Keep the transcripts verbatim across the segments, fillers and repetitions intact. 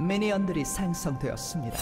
미니언들이 생성되었습니다.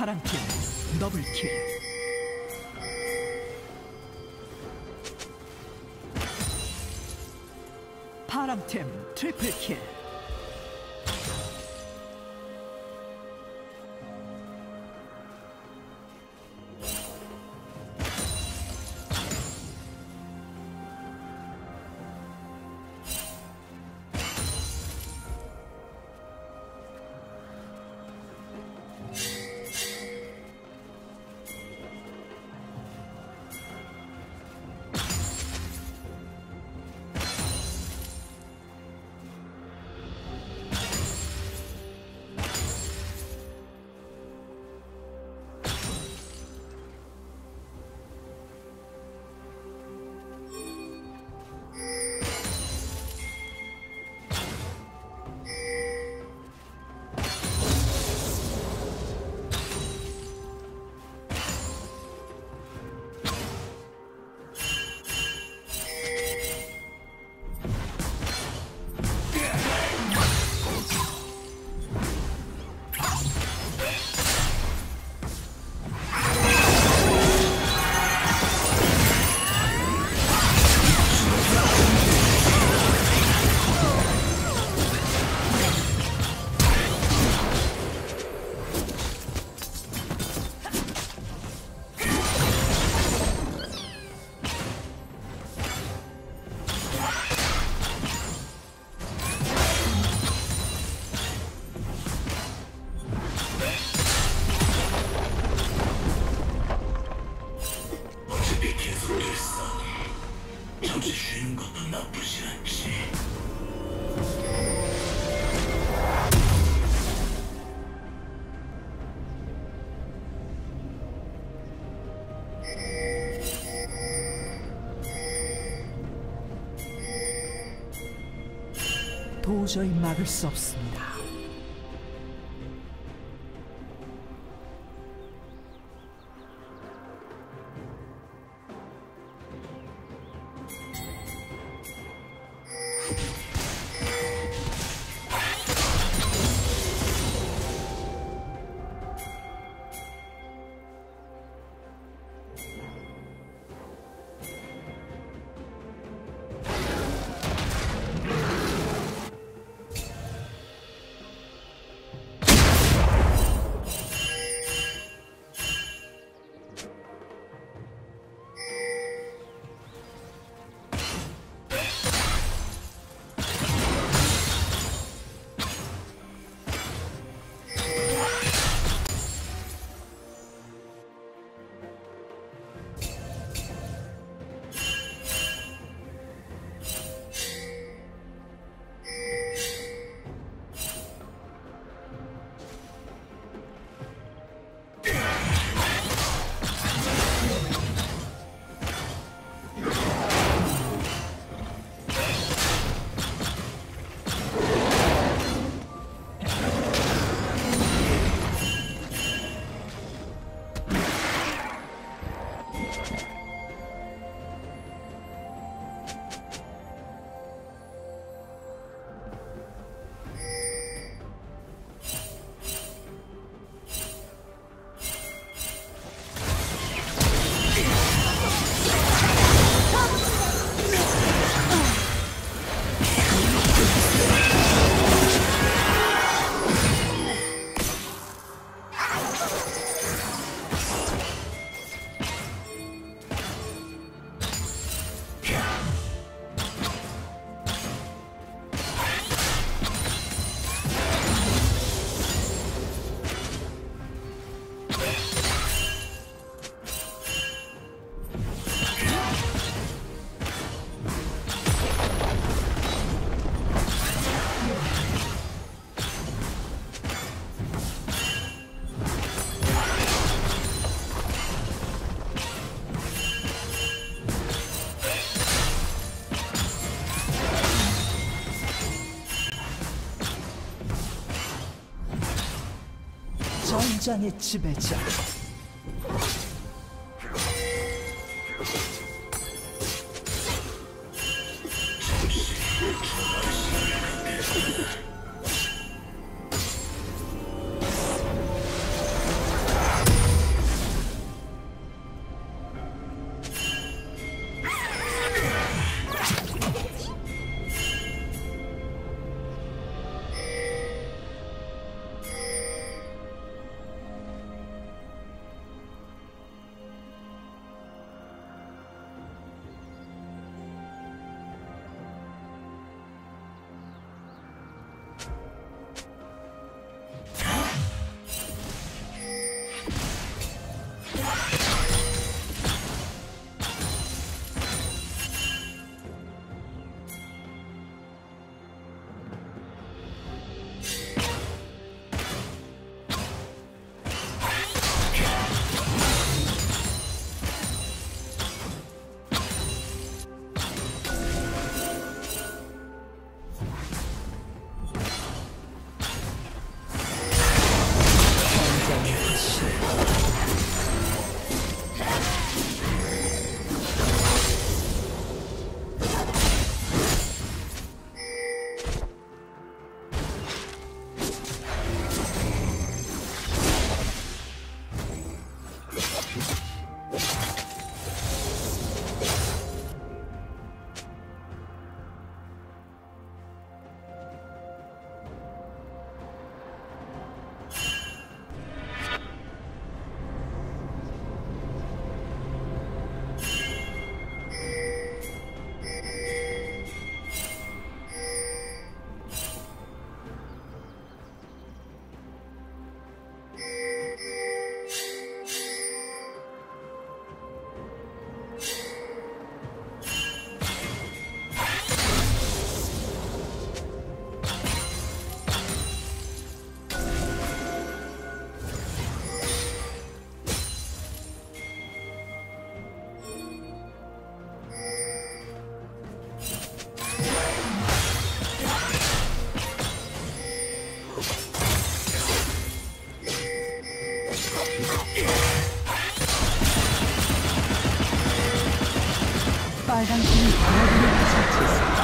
파랑팀 더블킬. 파랑팀 트리플킬. 도저히 막을 수 없습니다. 전장의 지배자. 빨간 팀이 그라브를 처치했습니다.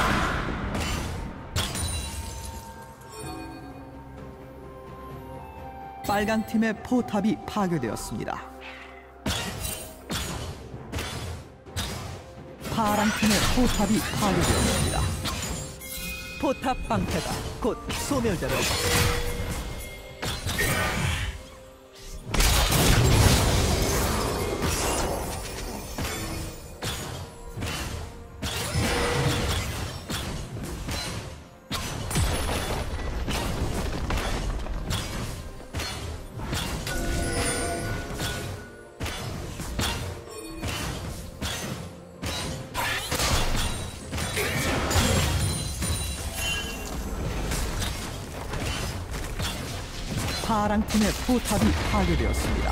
빨강 팀의 포탑이 파괴되었습니다. 파랑 팀의 포탑이 파괴되었습니다. 포탑 방패가 곧 소멸되었습니다. 파랑팀의 포탑이 파괴되었습니다.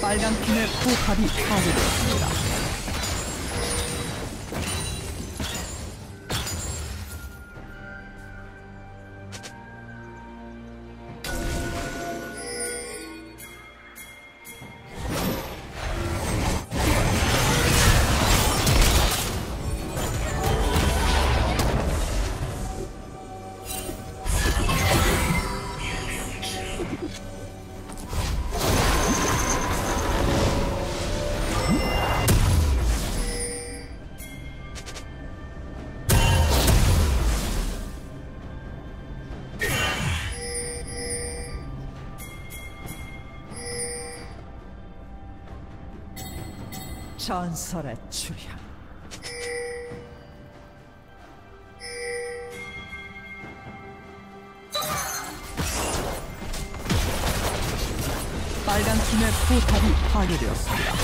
빨간 팀의 포탑이 파괴되었습니다. 전설의 출현. 빨간 팀의 포탑이 파괴되었습니다.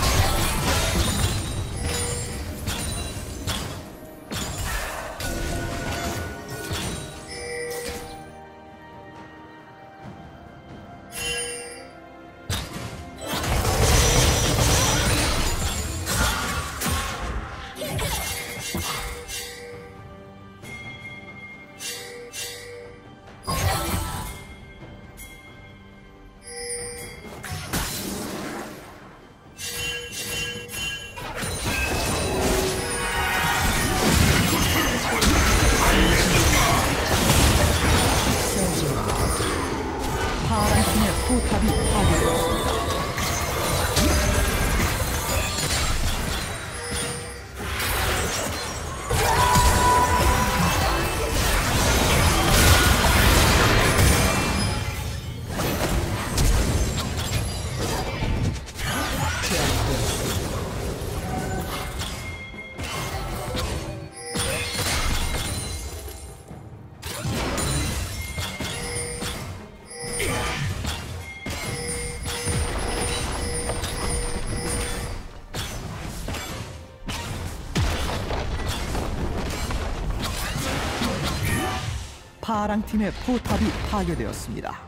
파랑팀의 포탑이 파괴되었습니다.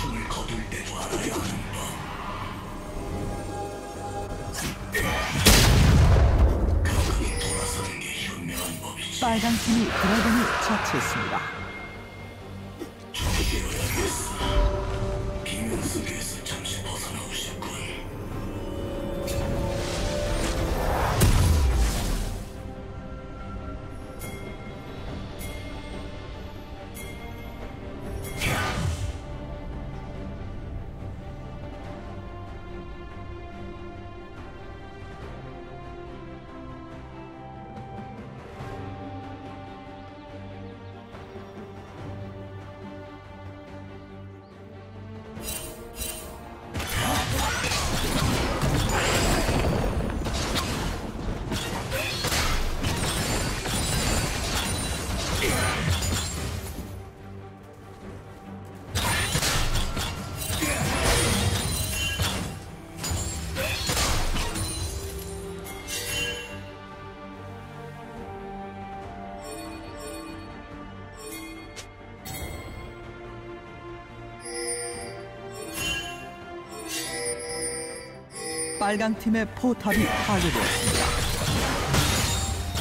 춤을 거둘 때 알아야 하는 법. 거기에 돌아서는 게 현명한 법이지. 빨간 팀이 드래곤을 처치했습니다. 저기로야겠어. 비명 속에서 잠시 벗어나고 싶군. 빨강 팀의 포탑이 파괴되었습니다. 날뛰고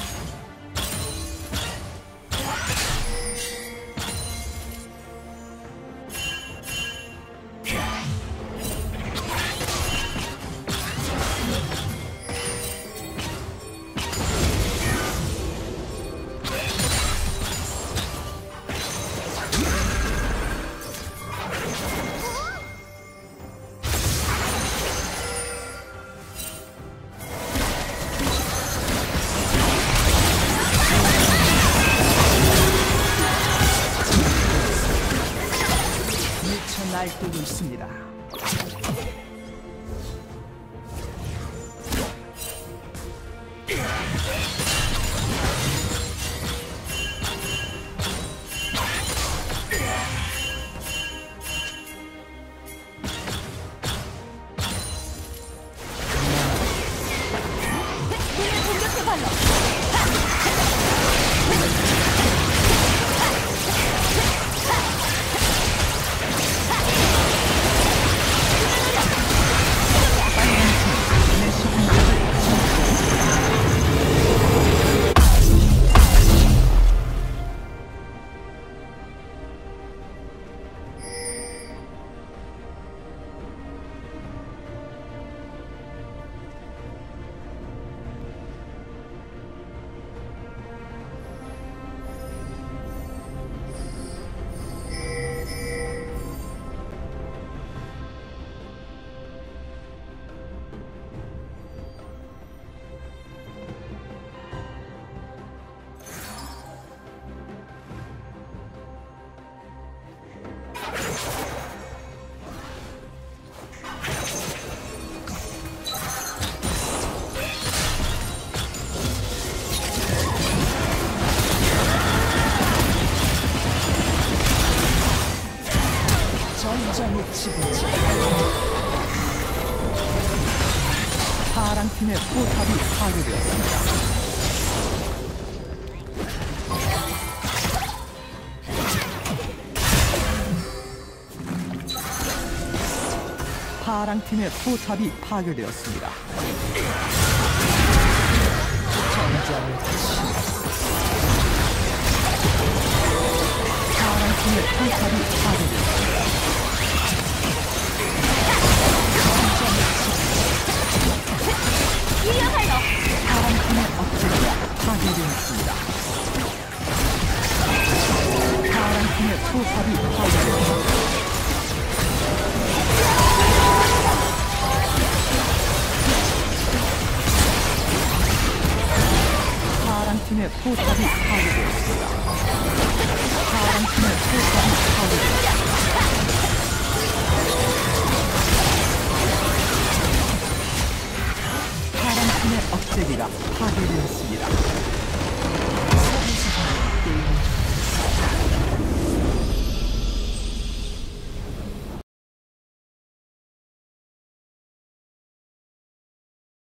있습니다. 파랑팀의 포탑이 파괴되었습니다. 파랑팀의 포탑이 파괴되었습니다. 전장을 다시 파랑팀의 포탑이 파괴되었습니다. 이어갈러 파랑팀의 업체가 파괴되었습니다. 파랑팀의 포탑이 파괴되었습니다. 파랑팀의 포탑이 파괴되었습니다. 파랑팀의 포탑이 파괴되었습니다. 파랑팀의 억제기가 파괴되었습니다.